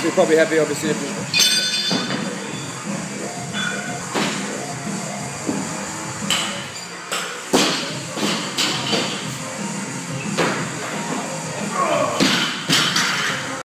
So you'll probably have the obviously different